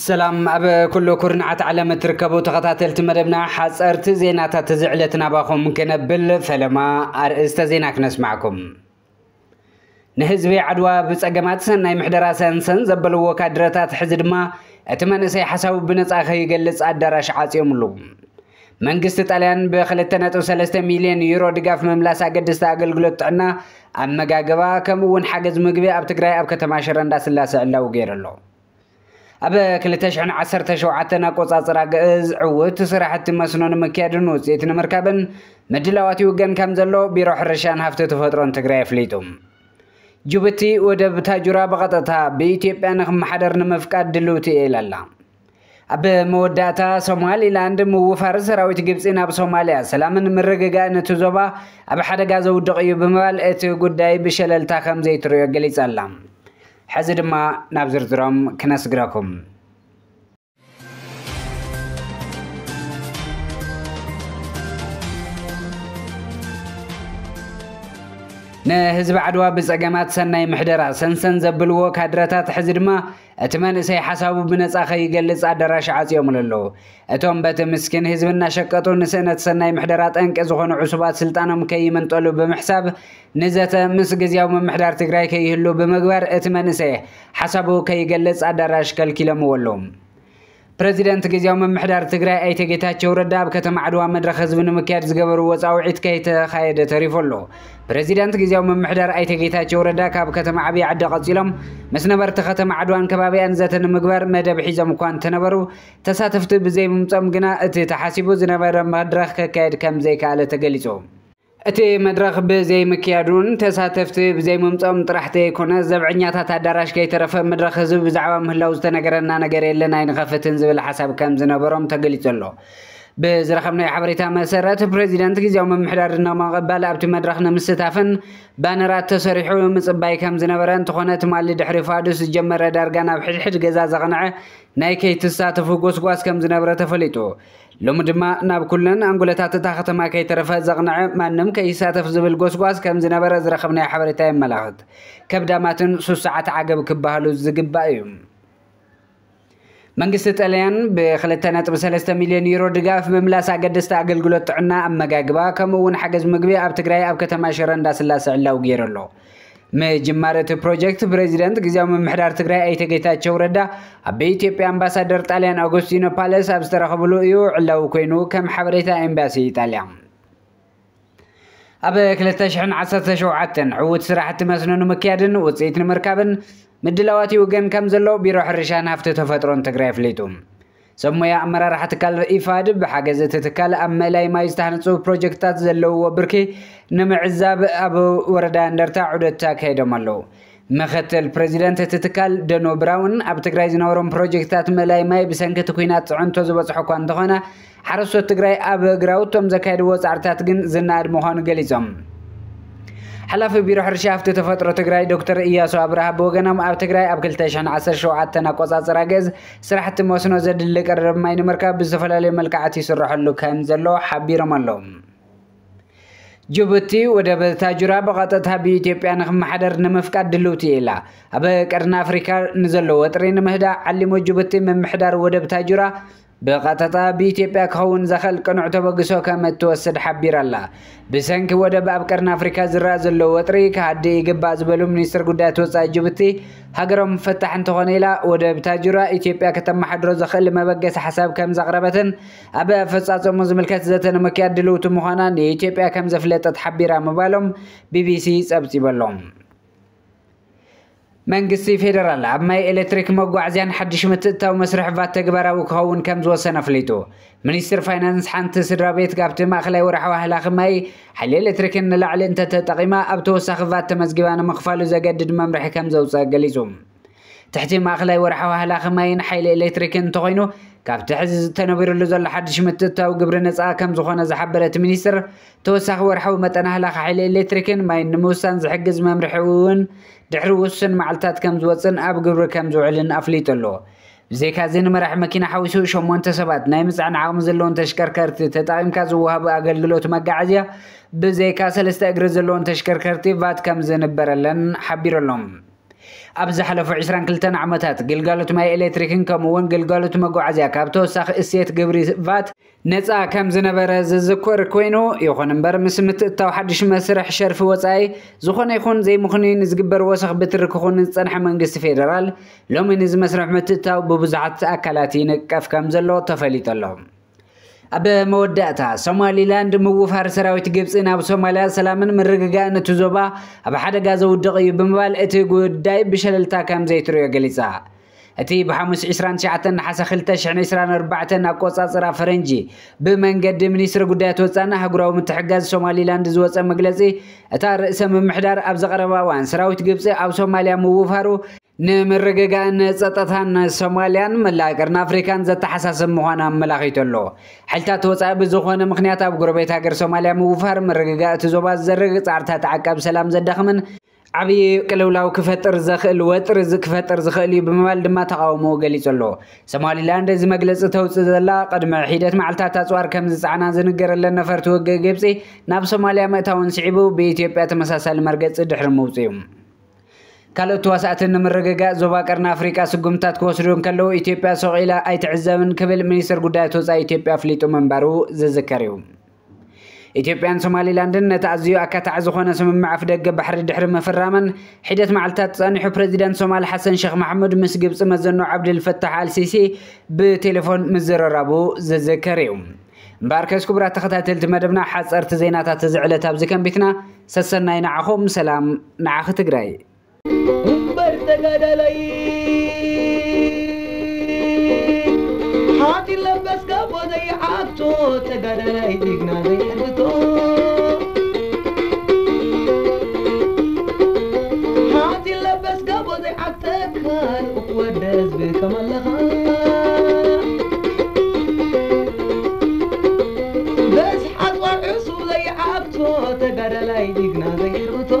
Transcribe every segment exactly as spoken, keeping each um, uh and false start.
سلام أب كل كرنعة على متركبو تغطاتل تمربنا حسرت زيناتا تزعلتنا باخم كنبل فلما أرئست زيناك نسمعكم نهزبي عدوى بسأقمات سنة محدرة سنسن زبلو وكادرتات حزدما اتمنى سيحساو بنت أخي قلت أدرش عاسيوم اللوم منقست طاليان بخلتنات وثلاثة مليون يورو دقاف مملاس أقدست أقل قلت عنا أما قاقبا كمون حاجز مقبي أب تقرأي أب كتماشران داس اللاسة اللو غير اللو أبا كلتاش عن عسر تشوعتنا قصاص راقز عوت صراحة مسنون مكيادن وزيتنا مركبن مدلواتي وقن كامزلو بيروح الرشان هفتة فترون تقرأي فليتم جوبتي ودبتا جراب غطتها بيتيب أنهم حدرن مفكاد دلوتي إلى الله أبا موداتا سومالي لاند موفار سراويت جبسينا بسوماليا سلامن مرققا نتوزوبا أبا حدقا زودقيو بموال اتو قداي بشلل تاخم زيترو يقليس اللهم حزد ما نابزر درام كناس قراكم نهزب عدوى بزاقامات سنة محدرة سنسن زبلوو كادراتات حزد ما اتماني سي حسابو بنت اخي يقلص عدراش عاس يوم للو اتوان بات مسكين هزبنا شكتو نسنة سنة محدرات انك ازخون عصوبات سلطانو مكيمن طولو بمحساب نزت مسقز يوم محدار تقراي كي يهلو بمقبار اتماني سي حسابو كي يقلص عدراش كالكيلم واللوم بريزيدنت جزياو من محدار تقراي اي تقيتاتشو رداب كتم عدوى مدرخ هزبن مكيارز قبرو وزاوعيت كي تخايدة تريفولو بريزيدنت جزياو من محدار اي تقيتاتشو رداكاب كتم عبي عدقات زيلم مسنبر تختم عدوان كبابي انزتن مقبار مدى بحيزة مكوان تنبرو تساتفت بزي ممتم قناة تحاسبو زنبر مدرخ كايد كم زي كالة تقليسو أتي مدرخ بزي مكيادون تساتفت بزي ممتم طرحتي كنا زبعنياتات الدراش كي ترف مدرخ زب زعوام هلاوز تنقرنا نقري لنا ينخفتن زبل حساب كم زنبرهم تقليسو له بزرخمنا حبريتا مسرات بريزيدنت جزياو من محدارنا ما قبل ابت مدرخنا مستافن بانرات تسريحو مصباي كم زنبرن تخونت مال دحري فادوس جمر دارغانا بحدحد غزا زغنع نايكي تساتفو غوسغواس كم زنبره تفليتو لمدما ناب كلن انغولتات تا ختمه كي ترفه زغنع مانم كي يساتف زبل غوسغواس كم زنبره زرخمنا حبريتا يملاحت كبداماتن ثلاث ساعات عقب كبهلو زغبايم منقست أليان بخلتنا تبسلست مليون يورو دقاف مملاس أقدست أقل قلت عنا أما قاقبا كمون حقز مقبي أب تقرأي أب كتماشران داس الله سعلا وقير الله مجمارة بروجكت بريزيدنت قزيو من محدار تقرأي أي تقيتات شوردا أبيتي بأمباسادر تاليان أغوستينو بالاس أبسترخبلو يوع لو كينو كم حبريتا إمباسي تاليان أبا كلتاشحن عصرت شوعتن عود سراحة مسنون مكيادن وصيتن مركبن مدلواتي وقن كمزلو بيروح الرشان هفتة تفترون تقريف ليتم سمو يا أمرا راح تكال إفاد بحاجزة تتكال أما لاي ما يستهنسو بروجكتات زلو وبركي نمعزاب أبو وردان درتا عودتا كيدا مالو مختل بريزيدنت تتكال دانو براون أب تقرأي زنورم بروجكتات ملاي ماي بسنك تكوينات عنتو زباس حقوان دخونا حرسو تقرأي أب قراو توم زكايد وزعرتاتقن زناد موهان قليزم حلاف بيروح رشافت تفترة تقرأي دكتور إياسو أبراها بوغنم أب تقرأي أب كلتاشان عصر شوعات تناقص عصراقز سرحة موسنو زد الليك الرمين مركب بزفلالي ملكعاتي سرح اللوكان زلو حبير مالوم جوبتي ودب تاجرة بقطتها بيتيبيا نخم حدر نمفكاد دلوتي إلا أبا كرن أفريكا نزلو وطرين مهدا علمو جوبتي من محدار ودب تاجرة بقطتها بيتيبيا كون زخل كنعتو بقسو كما توسد حبير الله بسنك ودب أبكرن أفريكا زرا زلو وطري كهدي يقباز بلو منيسر قدات وصا جوبتي هاقرم فتحن تغنيلا ودب تاجرة إتيبيا كتم حدرو زخل ما بقس حساب كم زغربة أبا فساسو مزملكات زتن مكياد دلوتو مخانان إتيبيا كم زفلت تتحبيرها مبالهم بي بي سي سبسي بالهم منقسي فيدرال عمي إلكتريك مقوعزيان حدش متقتا ومسرح فات تقبرا وكهون كم زوسنا فليتو منيستر فاينانس حانت سرابيت قابت ماخلي ورحوه لاخمي حل إلكتريك إن لعل انت تتقيما أبتوسخ فات تمزقبان مخفالو زاقدد ممرح كم زوسا قليزوم تحتي ماخلي ورحوه لاخمي حل إلكتريك إن تغينو كابت حزز تنوبير اللوزال لحدش متتا وقبر نساء كم زخونا زحبرت منيسر توسخ ورحو متنه لاخ حيل إلكتريكن ماين نموسان زحقز ممرحوون دحرو وسن معلتات كم زوتسن أب قبر كم زوعلن أفليتلو بزي كازين مرح مكينة حويسو شمون تسبات نايمس عن عام زلون تشكركرتي تتعيم كازوها بأقللو تمقعزيا بزي كاسل استقر زلون تشكركرتي فات كم زنبرلن حبيرلهم أب زحلف عشرين كلتن عمتات جلجالت ماي إلكتريكين كمون جلجالت ما جو عزيك أبتو سخ إسيت جبري فات نتأ كم زنبرة زذكر كوينو يخون بر مسمت التوحدش مسرح شرف وصاي زخون يخون زي مخنين نزجبر وسخ بترك خون نتنح من جس فيدرال لهم نز مسرح متتاو ببزعة أكلاتين كف كم زلوا تفليت لهم أب موداتها سومالي لاند موفر سراوي تجيبس إن أب سوماليا سلامن من رجعنا تزوبا أب حدا جاز ودقي بمبال أتجود دايب بشلل تاكم زي تروي جلسها أتي بحمس عشرين شعتن حسخلت شعن عشرين أربعتن أقوص أسرع فرنجي بمن قدم نسر قدات وسأنا هجروا متحجز سومالي لاند زوات مجلسي أتار اسم محدار أب زغرباوان سراوي تجيبس أب سوماليا موفروا نم الرجعان زتتهن سوماليان ملاكرن أفريقان زت حساس مهنا ملاقيت الله حتى توسع بزخون مخنيات بقربيتها غير سوماليا موفر من الرجعان تزوبات زرق تعرتها تعقب سلام زدخمن عبي كلولاو كفت رزق الوت رزق كفت رزق اللي بمال دم تقاومه قليت الله سوماليلاند زي مجلس توسع الله قد معهدت مع التاتا صور كم زعنا زنجر لنا فرتو جيبسي ناب سوماليا ما تون صعبوا بإثيوبيا تمساس المرجع دحر موسيم كلو توسعت إن مرجع زباكرنا أفريقيا سجمتات كوسرون كلو إثيوبيا سعيلة أي تعزمن قبل منيسر قدرات توسع إثيوبيا فليت من برو زذكريهم إثيوبيا سومالي لندن نتعزيو أكتعزخون سمم مع فدق بحر دحر مفرمن حدث مع التتصنيح بريزيدنت سومال حسن شيخ محمود مسجب سمزنو عبد الفتاح السيسي بتليفون مزر رابو زذكريهم باركس كبرى تختات التمدبنا حس أرتزينات تزعلت أبزكم بيتنا سسنا نعهم سلام نعخ تجري حاطي لبس كابو زي حاطو تقرلي تجنا زي حدتو حاطي لبس كابو زي حتكار وودز بكمال لها بس حاطو عصو زي حاطو تقرلي تجنا زي حدتو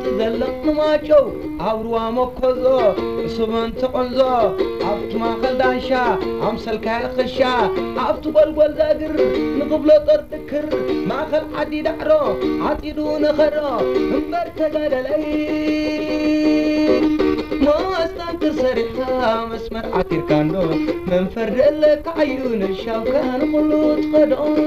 ما استنت سريحة مسمر عتير كانو من فرلك عيون الشوكان قلوت قدام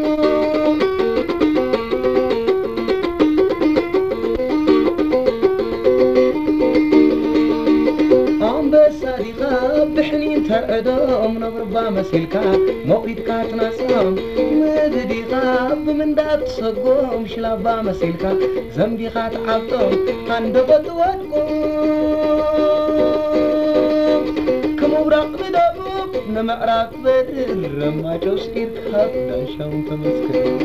أدم نبربا مسيلك موقيت كاتنا سام مددي قاب من دات سقوم شلابا مسيلك زمدي خات عطم عند بطواتكم كموراق بدبوب نمعراق بدر ما جوسير خاب داشام تمسكر